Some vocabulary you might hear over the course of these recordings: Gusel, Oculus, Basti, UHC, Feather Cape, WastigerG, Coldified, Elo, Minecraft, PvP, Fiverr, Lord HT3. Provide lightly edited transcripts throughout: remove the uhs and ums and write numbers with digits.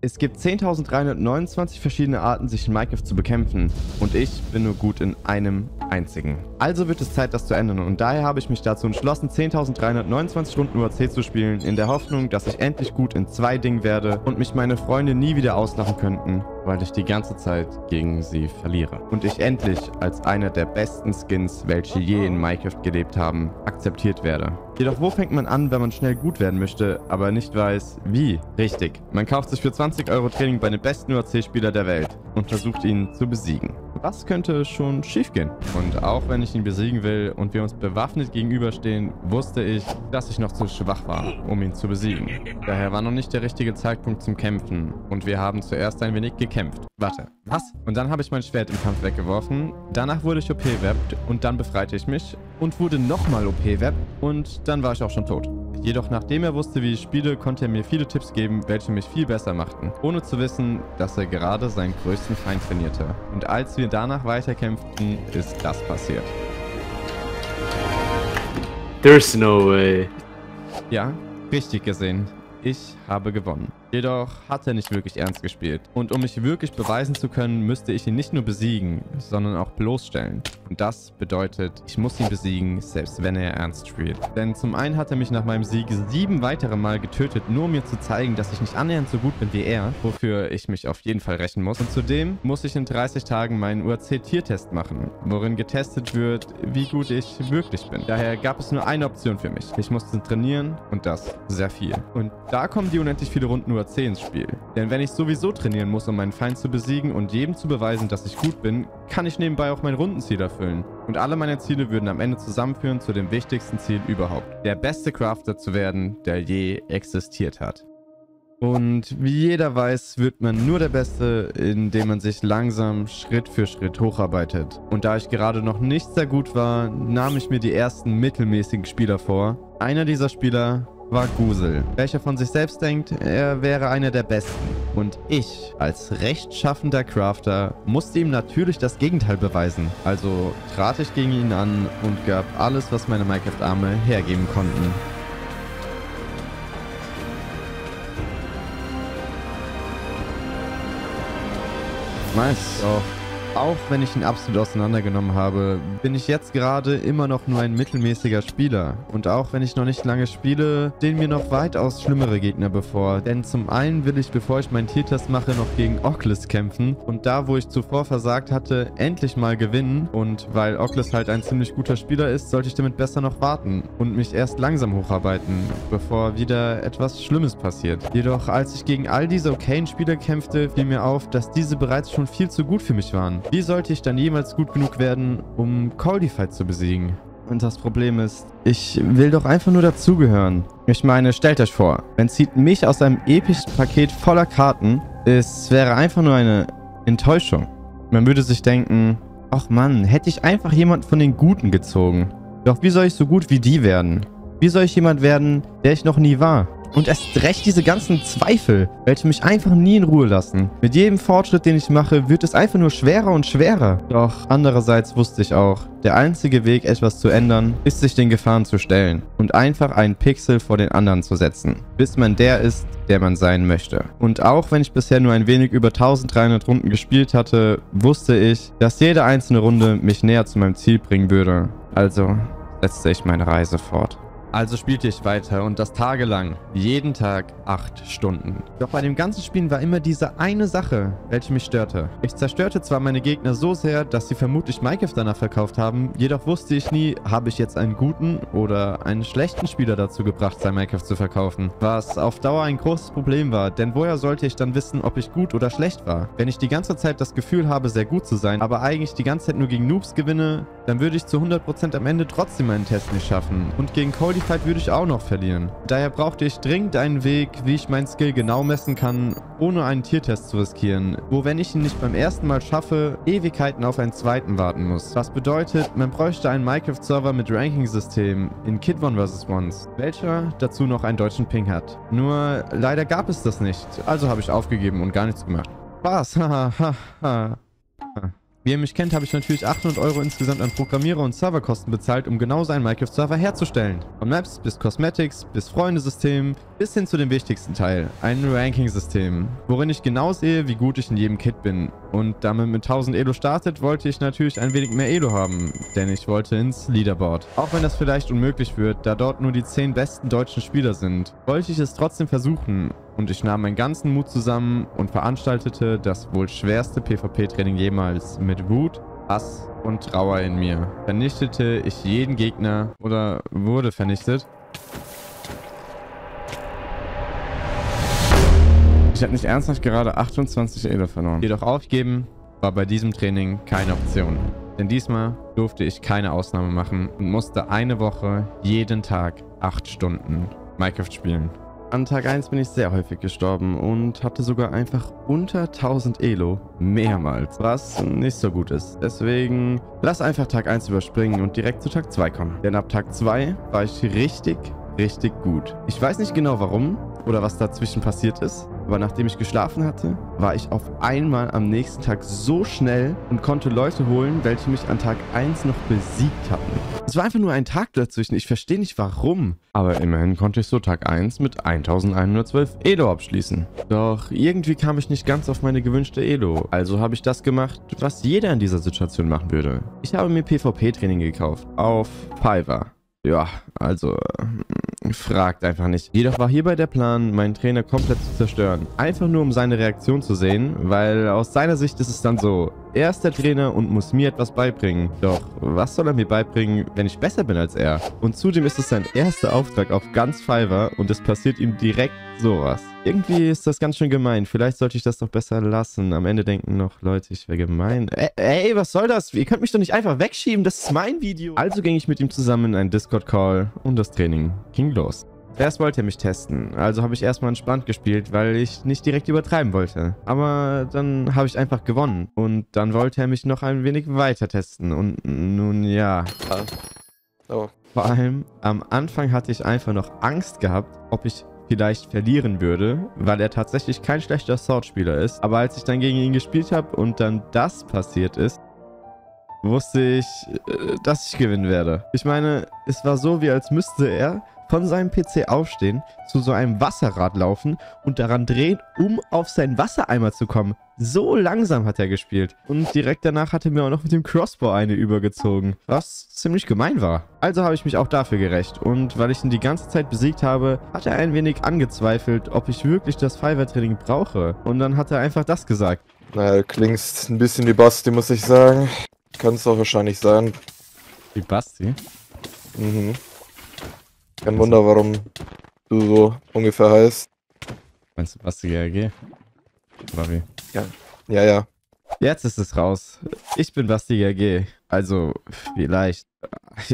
Es gibt 10.329 verschiedene Arten, sich in Minecraft zu bekämpfen, und ich bin nur gut in einem einzigen. Also wird es Zeit, das zu ändern, und daher habe ich mich dazu entschlossen, 10.329 Runden UHC zu spielen, in der Hoffnung, dass ich endlich gut in zwei Dingen werde und mich meine Freunde nie wieder auslachen könnten, weil ich die ganze Zeit gegen sie verliere. Und ich endlich als einer der besten Skins, welche je in Minecraft gelebt haben, akzeptiert werde. Jedoch wo fängt man an, wenn man schnell gut werden möchte, aber nicht weiß, wie? Richtig, man kauft sich für 20 € Training bei den besten UHC-Spielern der Welt und versucht ihn zu besiegen. Was könnte schon schief gehen? Und auch wenn ich ihn besiegen will und wir uns bewaffnet gegenüberstehen, wusste ich, dass ich noch zu schwach war, um ihn zu besiegen. Daher war noch nicht der richtige Zeitpunkt zum Kämpfen und wir haben zuerst ein wenig gekämpft. Warte, was? Und dann habe ich mein Schwert im Kampf weggeworfen, danach wurde ich OP-webbt und dann befreite ich mich und wurde nochmal OP-webbt und dann war ich auch schon tot. Jedoch nachdem er wusste, wie ich spiele, konnte er mir viele Tipps geben, welche mich viel besser machten, ohne zu wissen, dass er gerade seinen größten Feind trainierte. Und als wir danach weiterkämpften, ist das passiert. There's no way. Ja, richtig gesehen. Ich habe gewonnen. Jedoch hat er nicht wirklich ernst gespielt. Und um mich wirklich beweisen zu können, müsste ich ihn nicht nur besiegen, sondern auch bloßstellen. Und das bedeutet, ich muss ihn besiegen, selbst wenn er ernst spielt. Denn zum einen hat er mich nach meinem Sieg 7 weitere Mal getötet, nur um mir zu zeigen, dass ich nicht annähernd so gut bin wie er, wofür ich mich auf jeden Fall rächen muss. Und zudem muss ich in 30 Tagen meinen UHC-Tiertest machen, worin getestet wird, wie gut ich wirklich bin. Daher gab es nur eine Option für mich. Ich musste trainieren und das sehr viel. Und da kommen die unendlich viele Runden UHC ins Spiel. Denn wenn ich sowieso trainieren muss, um meinen Feind zu besiegen und jedem zu beweisen, dass ich gut bin, kann ich nebenbei auch mein Rundenziel erfüllen. Und alle meine Ziele würden am Ende zusammenführen zu dem wichtigsten Ziel überhaupt. Der beste Crafter zu werden, der je existiert hat. Und wie jeder weiß, wird man nur der Beste, indem man sich langsam Schritt für Schritt hocharbeitet. Und da ich gerade noch nicht sehr gut war, nahm ich mir die ersten mittelmäßigen Spieler vor. Einer dieser Spieler war Gusel, welcher von sich selbst denkt, er wäre einer der Besten. Und ich, als rechtschaffender Crafter, musste ihm natürlich das Gegenteil beweisen. Also trat ich gegen ihn an und gab alles, was meine Minecraft-Arme hergeben konnten. Nice. Oh. Auch wenn ich ihn absolut auseinandergenommen habe, bin ich jetzt gerade immer noch nur ein mittelmäßiger Spieler. Und auch wenn ich noch nicht lange spiele, stehen mir noch weitaus schlimmere Gegner bevor. Denn zum einen will ich, bevor ich meinen Tiertest mache, noch gegen Oculus kämpfen. Und da, wo ich zuvor versagt hatte, endlich mal gewinnen. Und weil Oculus halt ein ziemlich guter Spieler ist, sollte ich damit besser noch warten und mich erst langsam hocharbeiten, bevor wieder etwas Schlimmes passiert. Jedoch, als ich gegen all diese okayen Spieler kämpfte, fiel mir auf, dass diese bereits schon viel zu gut für mich waren. Wie sollte ich dann jemals gut genug werden, um Coldified zu besiegen? Und das Problem ist, ich will doch einfach nur dazugehören. Ich meine, stellt euch vor, man zieht mich aus einem epischen Paket voller Karten. Es wäre einfach nur eine Enttäuschung. Man würde sich denken, ach Mann, hätte ich einfach jemanden von den Guten gezogen. Doch wie soll ich so gut wie die werden? Wie soll ich jemand werden, der ich noch nie war? Und erst recht diese ganzen Zweifel, welche mich einfach nie in Ruhe lassen. Mit jedem Fortschritt, den ich mache, wird es einfach nur schwerer und schwerer. Doch andererseits wusste ich auch, der einzige Weg, etwas zu ändern, ist, sich den Gefahren zu stellen und einfach einen Pixel vor den anderen zu setzen, bis man der ist, der man sein möchte. Und auch wenn ich bisher nur ein wenig über 1300 Runden gespielt hatte, wusste ich, dass jede einzelne Runde mich näher zu meinem Ziel bringen würde. Also setzte ich meine Reise fort. Also spielte ich weiter und das tagelang, jeden Tag 8 Stunden. Doch bei dem ganzen Spielen war immer diese eine Sache, welche mich störte. Ich zerstörte zwar meine Gegner so sehr, dass sie vermutlich Minecraft danach verkauft haben, jedoch wusste ich nie, habe ich jetzt einen guten oder einen schlechten Spieler dazu gebracht, sein Minecraft zu verkaufen. Was auf Dauer ein großes Problem war, denn woher sollte ich dann wissen, ob ich gut oder schlecht war? Wenn ich die ganze Zeit das Gefühl habe, sehr gut zu sein, aber eigentlich die ganze Zeit nur gegen Noobs gewinne, dann würde ich zu 100% am Ende trotzdem meinen Test nicht schaffen. Und gegen Coldified würde ich auch noch verlieren. Daher brauchte ich dringend einen Weg, wie ich meinen Skill genau messen kann, ohne einen Tiertest zu riskieren, wo, wenn ich ihn nicht beim ersten Mal schaffe, Ewigkeiten auf einen zweiten warten muss. Was bedeutet, man bräuchte einen Minecraft-Server mit Ranking-System in Kid 1 vs. Ones, welcher dazu noch einen deutschen Ping hat. Nur leider gab es das nicht, also habe ich aufgegeben und gar nichts gemacht. Spaß, haha. Wie ihr mich kennt, habe ich natürlich 800 Euro insgesamt an Programmierer- und Serverkosten bezahlt, um genau so einen Minecraft-Server herzustellen. Von Maps bis Cosmetics, bis Freundesystemen, bis hin zu dem wichtigsten Teil, einem Ranking-System, worin ich genau sehe, wie gut ich in jedem Kit bin. Und da man mit 1000 Elo startet, wollte ich natürlich ein wenig mehr Elo haben, denn ich wollte ins Leaderboard. Auch wenn das vielleicht unmöglich wird, da dort nur die 10 besten deutschen Spieler sind, wollte ich es trotzdem versuchen. Und ich nahm meinen ganzen Mut zusammen und veranstaltete das wohl schwerste PvP-Training jemals mit Wut, Hass und Trauer in mir. Vernichtete ich jeden Gegner oder wurde vernichtet. Ich habe nicht ernsthaft gerade 28 Elo verloren. Jedoch aufgeben war bei diesem Training keine Option. Denn diesmal durfte ich keine Ausnahme machen und musste eine Woche jeden Tag 8 Stunden Minecraft spielen. An Tag 1 bin ich sehr häufig gestorben und hatte sogar einfach unter 1000 Elo mehrmals, was nicht so gut ist. Deswegen lass einfach Tag 1 überspringen und direkt zu Tag 2 kommen. Denn ab Tag 2 war ich richtig gut. Ich weiß nicht genau warum oder was dazwischen passiert ist, aber nachdem ich geschlafen hatte, war ich auf einmal am nächsten Tag so schnell und konnte Leute holen, welche mich an Tag 1 noch besiegt hatten. Es war einfach nur ein Tag dazwischen, ich verstehe nicht warum. Aber immerhin konnte ich so Tag 1 mit 1112 Elo abschließen. Doch irgendwie kam ich nicht ganz auf meine gewünschte Elo, also habe ich das gemacht, was jeder in dieser Situation machen würde. Ich habe mir PvP-Training gekauft, auf Fiverr. Ja, also fragt einfach nicht. Jedoch war hierbei der Plan, meinen Trainer komplett zu zerstören. Einfach nur, um seine Reaktion zu sehen, weil aus seiner Sicht ist es dann so, er ist der Trainer und muss mir etwas beibringen. Doch was soll er mir beibringen, wenn ich besser bin als er? Und zudem ist es sein erster Auftrag auf ganz Fiverr und es passiert ihm direkt sowas. Irgendwie ist das ganz schön gemein. Vielleicht sollte ich das doch besser lassen. Am Ende denken noch Leute, ich wäre gemein. Ey, was soll das? Ihr könnt mich doch nicht einfach wegschieben. Das ist mein Video. Also ging ich mit ihm zusammen in einen Discord-Call und das Training ging los. Erst wollte er mich testen, also habe ich erstmal entspannt gespielt, weil ich nicht direkt übertreiben wollte. Aber dann habe ich einfach gewonnen und dann wollte er mich noch ein wenig weiter testen und nun ja. Oh. Vor allem am Anfang hatte ich einfach noch Angst gehabt, ob ich vielleicht verlieren würde, weil er tatsächlich kein schlechter Sword-Spieler ist. Aber als ich dann gegen ihn gespielt habe und dann das passiert ist, wusste ich, dass ich gewinnen werde. Ich meine, es war so, wie als müsste er von seinem PC aufstehen, zu so einem Wasserrad laufen und daran drehen, um auf seinen Wassereimer zu kommen. So langsam hat er gespielt. Und direkt danach hat er mir auch noch mit dem Crossbow eine übergezogen, was ziemlich gemein war. Also habe ich mich auch dafür gerecht. Und weil ich ihn die ganze Zeit besiegt habe, hat er ein wenig angezweifelt, ob ich wirklich das Fiverr-Training brauche. Und dann hat er einfach das gesagt. Naja, du klingst ein bisschen wie Basti, muss ich sagen. Kann es auch wahrscheinlich sein. Wie Basti? Mhm. Kein Wunder, warum du so ungefähr heißt. Meinst du WastigerG? Oder wie? Ja. Ja, ja. Jetzt ist es raus. Ich bin WastigerG. Also, vielleicht.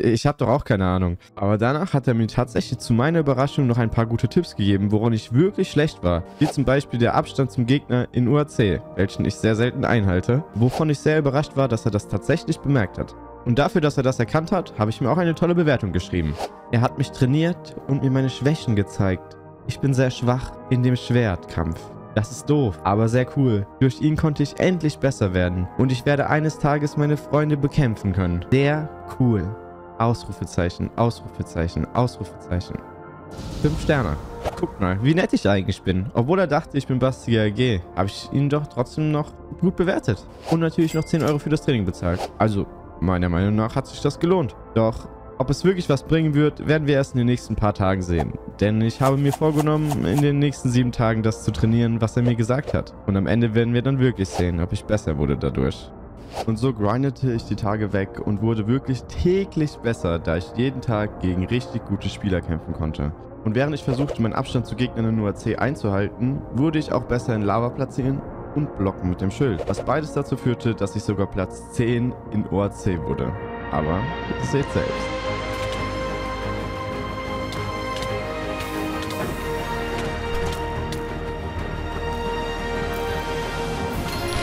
Ich habe doch auch keine Ahnung. Aber danach hat er mir tatsächlich zu meiner Überraschung noch ein paar gute Tipps gegeben, woran ich wirklich schlecht war. Wie zum Beispiel der Abstand zum Gegner in UHC, welchen ich sehr selten einhalte. Wovon ich sehr überrascht war, dass er das tatsächlich bemerkt hat. Und dafür, dass er das erkannt hat, habe ich mir auch eine tolle Bewertung geschrieben. Er hat mich trainiert und mir meine Schwächen gezeigt. Ich bin sehr schwach in dem Schwertkampf. Das ist doof, aber sehr cool. Durch ihn konnte ich endlich besser werden. Und ich werde eines Tages meine Freunde bekämpfen können. Sehr cool. Ausrufezeichen, Ausrufezeichen, Ausrufezeichen. 5 Sterne. Guckt mal, wie nett ich eigentlich bin. Obwohl er dachte, ich bin WastigerG, habe ich ihn doch trotzdem noch gut bewertet. Und natürlich noch 10 Euro für das Training bezahlt. Also, meiner Meinung nach hat sich das gelohnt. Doch, ob es wirklich was bringen wird, werden wir erst in den nächsten paar Tagen sehen. Denn ich habe mir vorgenommen, in den nächsten 7 Tagen das zu trainieren, was er mir gesagt hat. Und am Ende werden wir dann wirklich sehen, ob ich besser wurde dadurch. Und so grindete ich die Tage weg und wurde wirklich täglich besser, da ich jeden Tag gegen richtig gute Spieler kämpfen konnte. Und während ich versuchte, meinen Abstand zu Gegnern in UAC einzuhalten, wurde ich auch besser in Lava platzieren und blocken mit dem Schild, was beides dazu führte, dass ich sogar Platz 10 in OAC wurde. Aber seht selbst.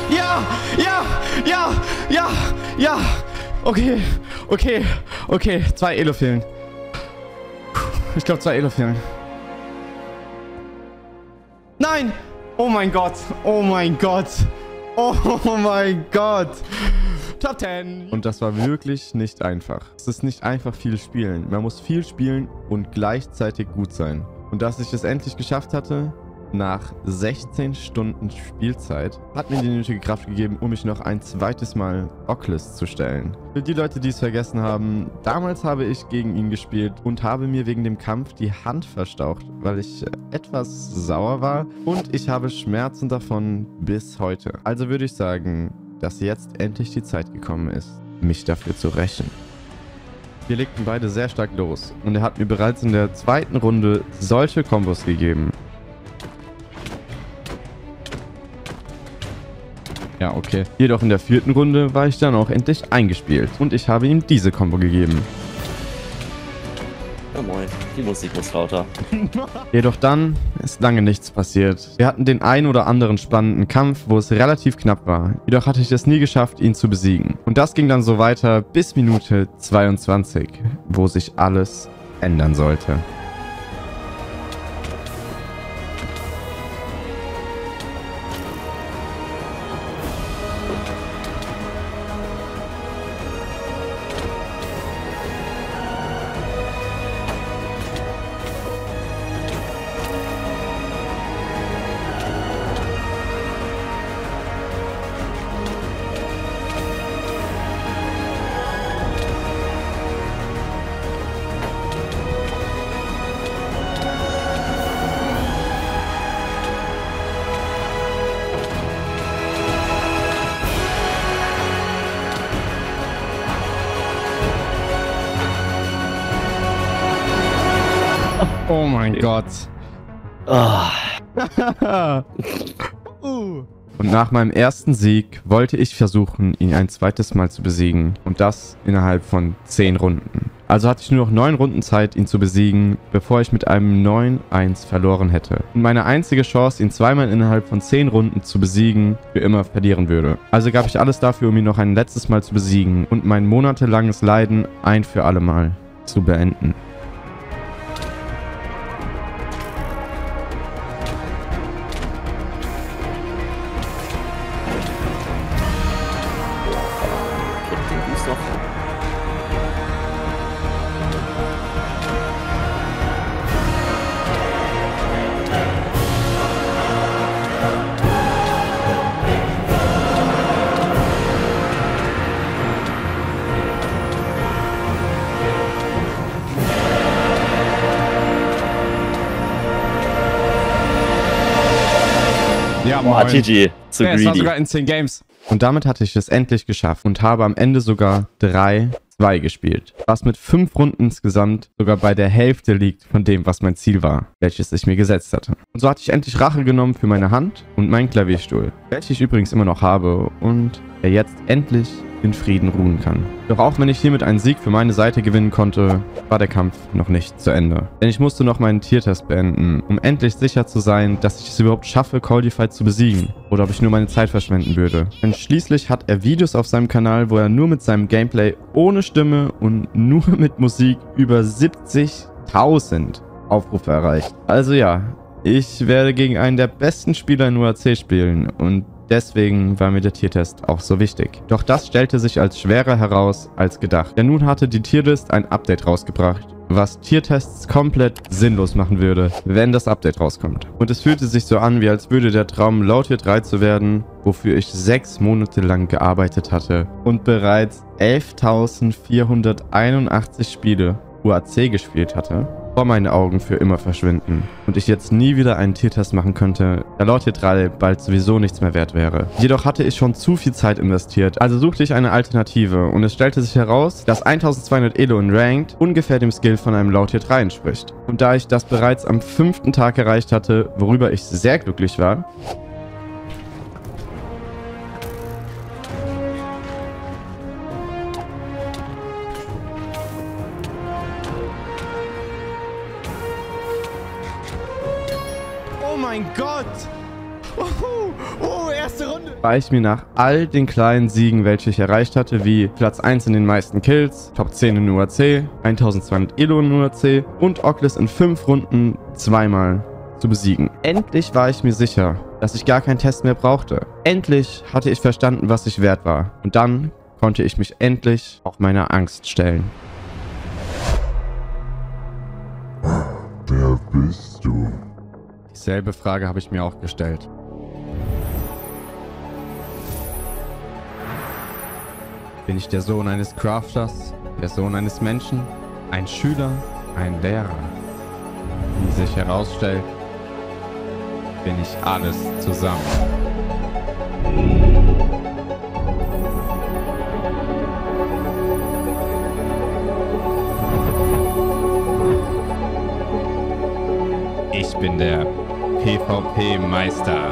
Ja! Ja! Ja! Ja! Ja! Okay! Okay! Okay! 2 Elo fehlen. Ich glaube 2 Elo fehlen. Nein! Oh mein Gott, oh mein Gott, oh mein Gott. Top 10. Und das war wirklich nicht einfach. Es ist nicht einfach viel spielen. Man muss viel spielen und gleichzeitig gut sein. Und dass ich es endlich geschafft hatte, nach 16 Stunden Spielzeit, hat mir die nötige Kraft gegeben, um mich noch ein zweites Mal Oculus zu stellen. Für die Leute, die es vergessen haben, damals habe ich gegen ihn gespielt und habe mir wegen dem Kampf die Hand verstaucht, weil ich etwas sauer war und ich habe Schmerzen davon bis heute. Also würde ich sagen, dass jetzt endlich die Zeit gekommen ist, mich dafür zu rächen. Wir legten beide sehr stark los und er hat mir bereits in der zweiten Runde solche Kombos gegeben. Ja, okay. Jedoch in der vierten Runde war ich dann auch endlich eingespielt. Und ich habe ihm diese Combo gegeben. Oh moin, die Musik muss lauter. Jedoch dann ist lange nichts passiert. Wir hatten den ein oder anderen spannenden Kampf, wo es relativ knapp war. Jedoch hatte ich es nie geschafft, ihn zu besiegen. Und das ging dann so weiter bis Minute 22, wo sich alles ändern sollte. Oh mein Gott. Und nach meinem ersten Sieg wollte ich versuchen, ihn ein zweites Mal zu besiegen. Und das innerhalb von 10 Runden. Also hatte ich nur noch 9 Runden Zeit, ihn zu besiegen, bevor ich mit einem 9-1 verloren hätte. Und meine einzige Chance, ihn zweimal innerhalb von 10 Runden zu besiegen, für immer verlieren würde. Also gab ich alles dafür, um ihn noch ein letztes Mal zu besiegen und mein monatelanges Leiden ein für alle Mal zu beenden. Ja, Mann. GG. Zu greedy. Das war sogar in 10 Games. Und damit hatte ich es endlich geschafft und habe am Ende sogar 3-2 gespielt. Was mit 5 Runden insgesamt sogar bei der Hälfte liegt von dem, was mein Ziel war, welches ich mir gesetzt hatte. Und so hatte ich endlich Rache genommen für meine Hand und meinen Klavierstuhl, welchen ich übrigens immer noch habe und der jetzt endlich in Frieden ruhen kann. Doch auch wenn ich hiermit einen Sieg für meine Seite gewinnen konnte, war der Kampf noch nicht zu Ende. Denn ich musste noch meinen Tiertest beenden, um endlich sicher zu sein, dass ich es überhaupt schaffe, Coldified zu besiegen oder ob ich nur meine Zeit verschwenden würde. Denn schließlich hat er Videos auf seinem Kanal, wo er nur mit seinem Gameplay ohne Stimme und nur mit Musik über 70.000 Aufrufe erreicht. Also ja, ich werde gegen einen der besten Spieler in UHC spielen und deswegen war mir der Tiertest auch so wichtig. Doch das stellte sich als schwerer heraus als gedacht. Denn nun hatte die Tierlist ein Update rausgebracht, was Tiertests komplett sinnlos machen würde, wenn das Update rauskommt. Und es fühlte sich so an, wie als würde der Traum Lord HT3 zu werden, wofür ich 6 Monate lang gearbeitet hatte und bereits 11.481 Spiele UHC gespielt hatte, vor meinen Augen für immer verschwinden und ich jetzt nie wieder einen Tiertest machen könnte, da Lord HT3 bald sowieso nichts mehr wert wäre. Jedoch hatte ich schon zu viel Zeit investiert, also suchte ich eine Alternative und es stellte sich heraus, dass 1200 Elo in Ranked ungefähr dem Skill von einem Lord HT3 entspricht. Und da ich das bereits am 5. Tag erreicht hatte, worüber ich sehr glücklich war, war ich mir nach all den kleinen Siegen, welche ich erreicht hatte, wie Platz 1 in den meisten Kills, Top 10 in UHC, 1200 Elo in UHC und Oculus in 5 Runden zweimal zu besiegen. Endlich war ich mir sicher, dass ich gar keinen Test mehr brauchte. Endlich hatte ich verstanden, was ich wert war. Und dann konnte ich mich endlich auch meiner Angst stellen. Wer bist du? Dieselbe Frage habe ich mir auch gestellt. Bin ich der Sohn eines Crafters, der Sohn eines Menschen, ein Schüler, ein Lehrer? Wie sich herausstellt, bin ich alles zusammen. Ich bin der PvP Meister.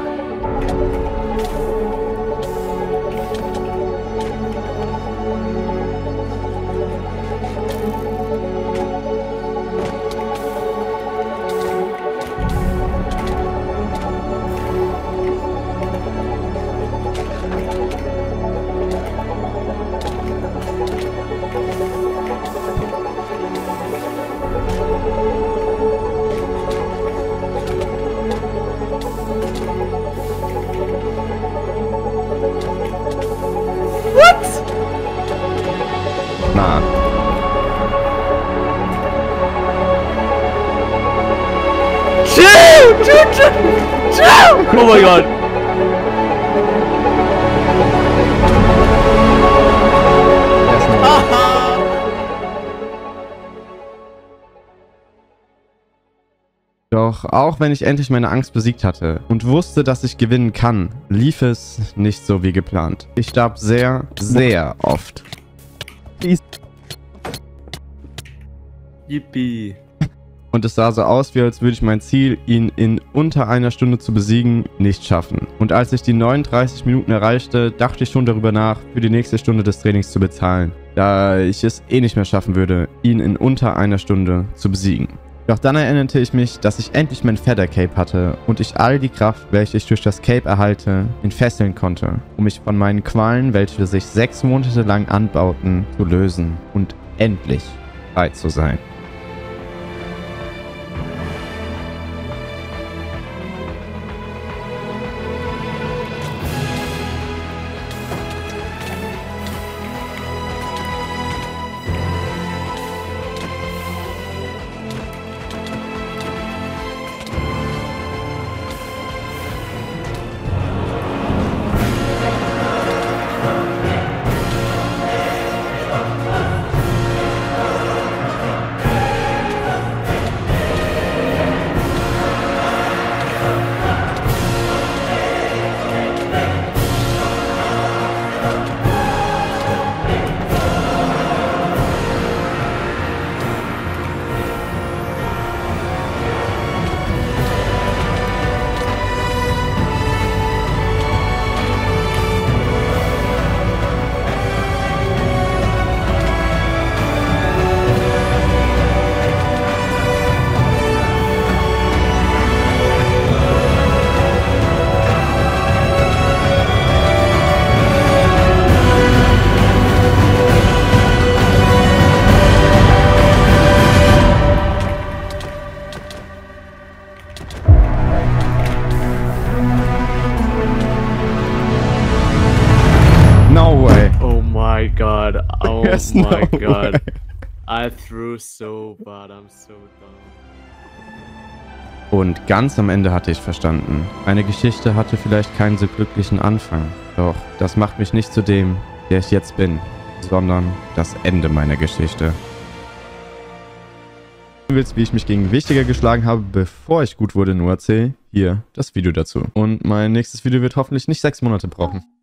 Oh mein Gott! Doch auch wenn ich endlich meine Angst besiegt hatte und wusste, dass ich gewinnen kann, lief es nicht so wie geplant. Ich starb sehr, sehr oft. Yippie. Und es sah so aus, wie als würde ich mein Ziel, ihn in unter einer Stunde zu besiegen, nicht schaffen. Und als ich die 39 Minuten erreichte, dachte ich schon darüber nach, für die nächste Stunde des Trainings zu bezahlen, da ich es eh nicht mehr schaffen würde, ihn in unter einer Stunde zu besiegen. Doch dann erinnerte ich mich, dass ich endlich mein Feather Cape hatte und ich all die Kraft, welche ich durch das Cape erhalte, entfesseln konnte, um mich von meinen Qualen, welche sich 6 Monate lang anbauten, zu lösen und endlich frei zu sein. Oh my god. I threw so bad, I'm so dumb. Und ganz am Ende hatte ich verstanden. Meine Geschichte hatte vielleicht keinen so glücklichen Anfang. Doch das macht mich nicht zu dem, der ich jetzt bin, sondern das Ende meiner Geschichte. Wenn du willst, wie ich mich gegen Wichtiger geschlagen habe, bevor ich gut wurde in UHC, hier das Video dazu. Und mein nächstes Video wird hoffentlich nicht 6 Monate brauchen.